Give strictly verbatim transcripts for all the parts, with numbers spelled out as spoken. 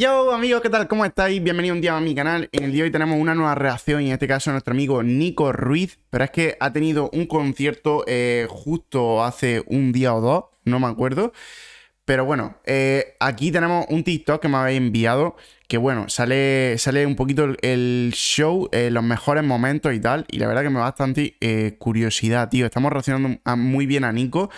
Yo amigos, ¿qué tal? ¿Cómo estáis? Bienvenidos un día a mi canal. En el día de hoy tenemos una nueva reacción y en este caso nuestro amigo Nico Ruiz. Pero es que ha tenido un concierto eh, justo hace un día o dos, no me acuerdo. Pero bueno, eh, aquí tenemos un TikTok que me habéis enviado. Que bueno, sale, sale un poquito el, el show, eh, los mejores momentos y tal. Y la verdad que me da bastante eh, curiosidad, tío. Estamos reaccionando a, muy bien a Nico.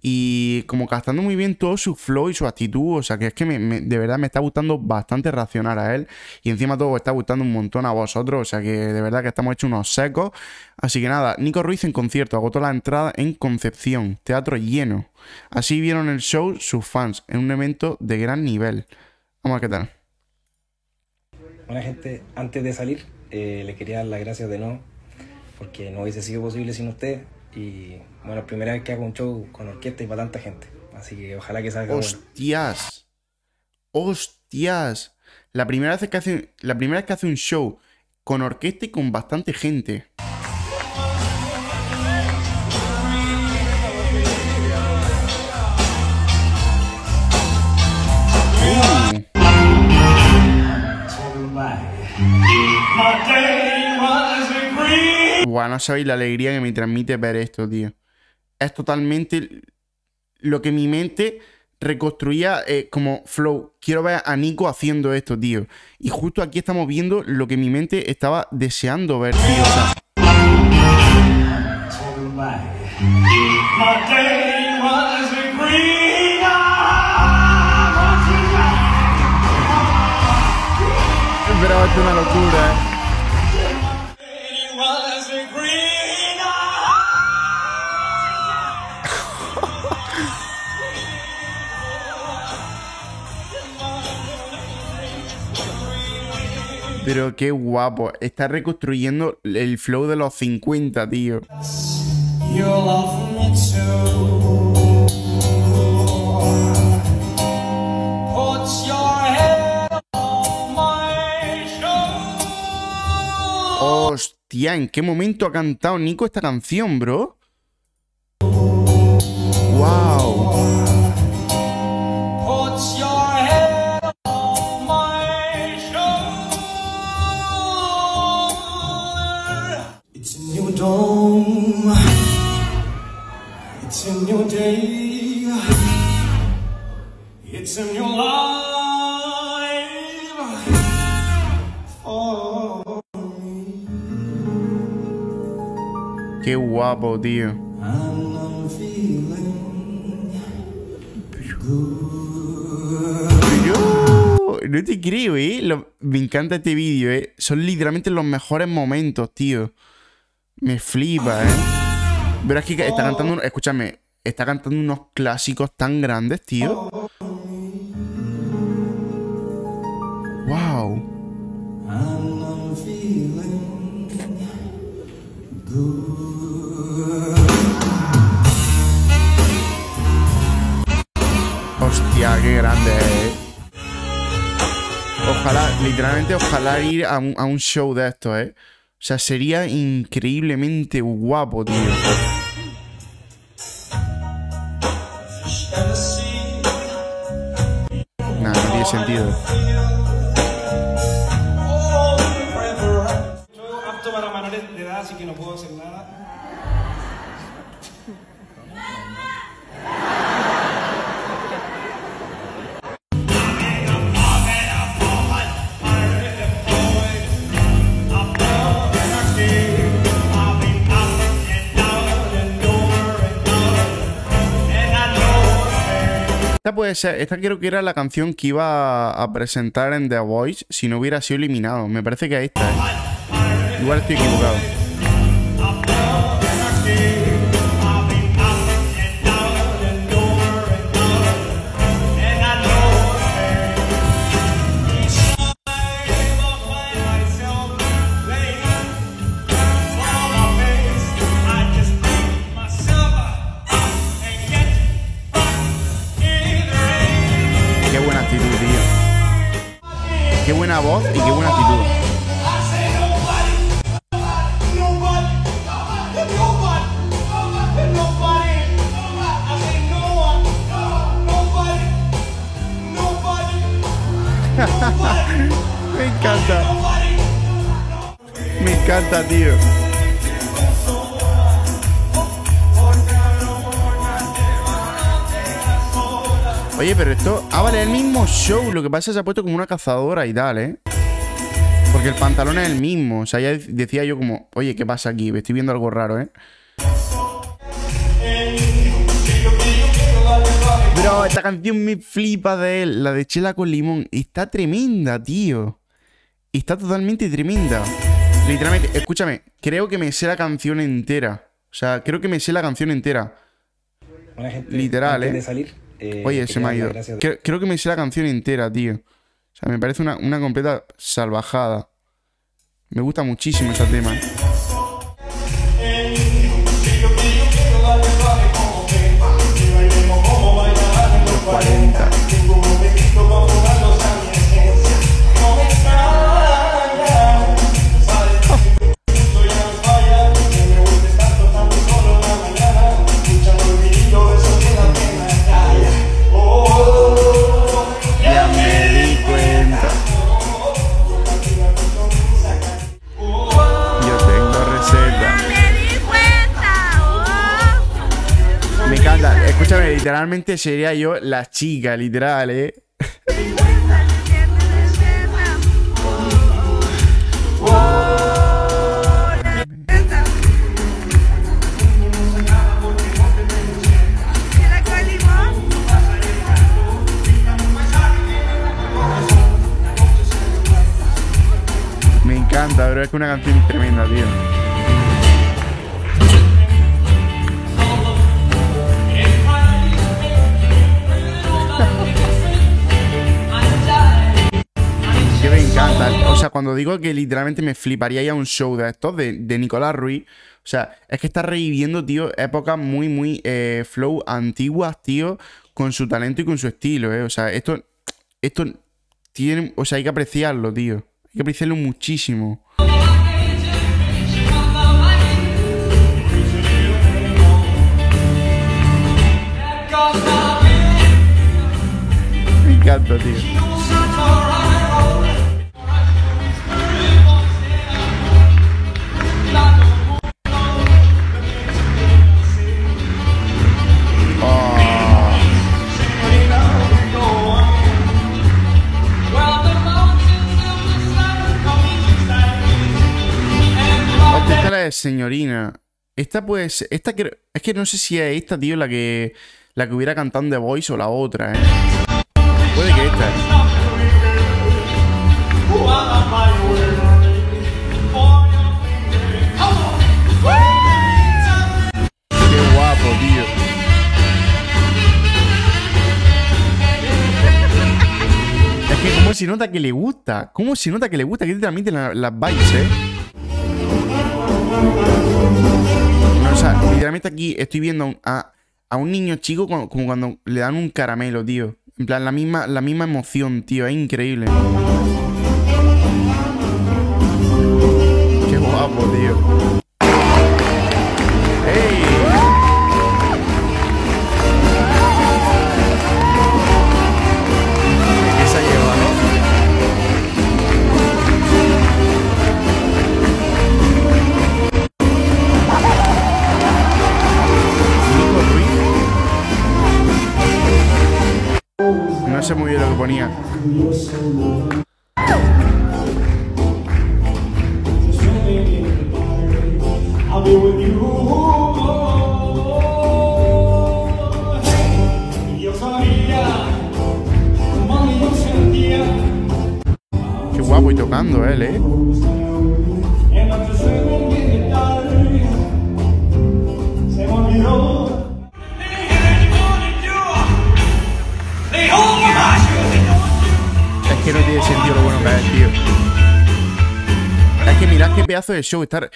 Y como captando muy bien todo su flow y su actitud. O sea, que es que me, me, de verdad me está gustando bastante reaccionar a él. Y encima todo está gustando un montón a vosotros. O sea, que de verdad que estamos hechos unos secos. Así que nada, Nico Ruiz en concierto. Agotó la entrada en Concepción. Teatro lleno. Así vieron el show sus fans. En un evento de gran nivel. Vamos a ver qué tal. Bueno, gente, antes de salir, eh, le quería dar las gracias de nuevo. Porque no hubiese sido posible sin ustedes. Y bueno, primera vez que hago un show con orquesta y para tanta gente. Así que ojalá que salga. ¡Hostias! Bueno. ¡Hostias! La primera vez que hace, la primera vez que hace un show con orquesta y con bastante gente. Guau, no sabéis la alegría que me transmite ver esto, tío. Es totalmente lo que mi mente reconstruía eh, como flow. Quiero ver a Nico haciendo esto, tío. Y justo aquí estamos viendo lo que mi mente estaba deseando ver, tío. O sea... Pero esto es una locura, eh. Pero qué guapo, está reconstruyendo el flow de los cincuenta, tío. Hostia, ¿en qué momento ha cantado Nico esta canción, bro? ¡Wow! It's a new day. It's a new life for me. Qué guapo, tío. And I'm feeling good. No te creo, eh. Lo, me encanta este vídeo, eh. Son literalmente los mejores momentos, tío. Me flipa, eh. Pero es que está cantando, escúchame, está cantando unos clásicos tan grandes, tío. Wow. Hostia, qué grande, eh. Ojalá, literalmente, ojalá ir a un, a un show de estos, eh. O sea, sería increíblemente guapo, tío. Nah, no tiene sentido. Yo apto para menores de edad, así que no puedo hacer nada. Puede ser, esta creo que era la canción que iba a presentar en The Voice si no hubiera sido eliminado. Me parece que esta, ¿eh? Igual estoy equivocado. Qué buena voz y qué buena actitud. Me encanta. Me encanta, tío. Oye, pero esto... Ah, vale, es el mismo show. Lo que pasa es que se ha puesto como una cazadora y tal, ¿eh? Porque el pantalón es el mismo. O sea, ya decía yo como... Oye, ¿qué pasa aquí? Me estoy viendo algo raro, ¿eh? Bro, esta canción me flipa de él. La de Chela con Limón. Está tremenda, tío. Está totalmente tremenda. Literalmente, escúchame. Creo que me sé la canción entera. O sea, creo que me sé la canción entera. Bueno, gente, literal, ¿eh? De salir, eh Oye, se me ha ido. Creo, creo que me sé la canción entera, tío. O sea, me parece una, una completa salvajada. Me gusta muchísimo ese tema, ¿eh? cuarenta. Ya me di cuenta. Yo tengo receta. Me encanta, escúchame, literalmente sería yo la chica, literal, ¿eh? Me encanta, bro, es que una canción tremenda, tío. O sea, cuando digo que literalmente me fliparía ir a un show de estos de, de Nicolás Ruiz, o sea, es que está reviviendo, tío, épocas muy, muy eh, flow antiguas, tío, con su talento y con su estilo, ¿eh? O sea, esto, esto tiene, o sea, hay que apreciarlo, tío, hay que apreciarlo muchísimo. Me encanta, tío. Señorina, esta pues, esta creo, es que no sé si es esta, tío, la que la que hubiera cantado en The Voice o la otra, ¿eh? Puede que esta. Qué guapo, tío. Es que como se nota que le gusta, como se nota que le gusta, que te transmiten las la vibes, ¿eh? No, o sea, literalmente aquí estoy viendo a, a un niño chico como, como cuando le dan un caramelo, tío. En plan, la misma, la misma emoción, tío. Es increíble. Qué guapo, tío. No sé muy bien lo que ponía. Qué guapo y tocando él, ¿eh? Que no tiene sentido lo bueno que es, tío. Es que mirad qué pedazo de show estar.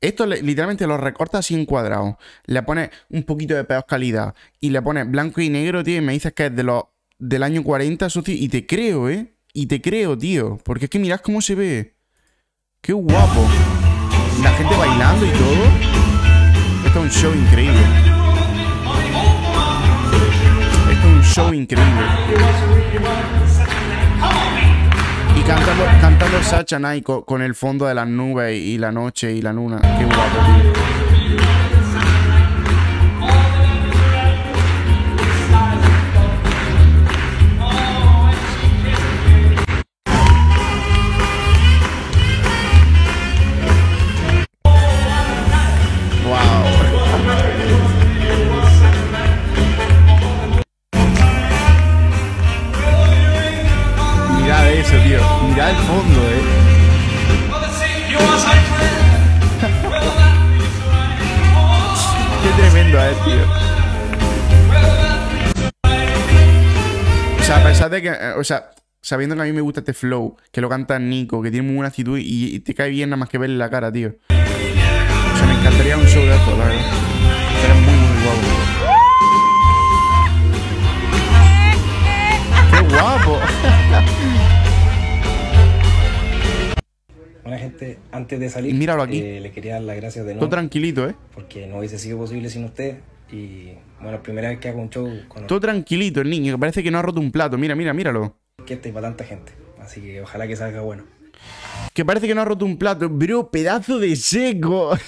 Esto literalmente lo recortas así en cuadrado, le pones un poquito de peor calidad y le pones blanco y negro, tío, y me dices que es de los del año cuarenta, socio, y te creo, ¿eh? Y te creo, tío, porque es que mirad cómo se ve. Qué guapo. La gente bailando y todo. Esto es un show increíble. Esto es un show increíble. Come on, man. haciendo Sacha Nai con, con el fondo de las nubes y, y la noche y la luna. Qué guapo, tío. Mirad el fondo, eh. Qué tremendo es, tío. O sea, a pesar de que, o sea, sabiendo que a mí me gusta este flow, que lo canta Nico, que tiene muy buena actitud y, y te cae bien nada más que verle la cara, tío. O sea, me encantaría un show de esto, la verdad. Pero es muy, muy guapo. ¡Qué guapo! Bueno, gente, antes de salir, míralo aquí. Eh, le quería dar las gracias de nuevo. Todo tranquilito, ¿eh? Porque no hubiese sido posible sin usted. Y bueno, la primera vez que hago un show con... Todo tranquilito el niño, que parece que no ha roto un plato. Mira, mira, míralo. Que este es para tanta gente. Así que ojalá que salga bueno. Que parece que no ha roto un plato. Bro, pedazo de seco.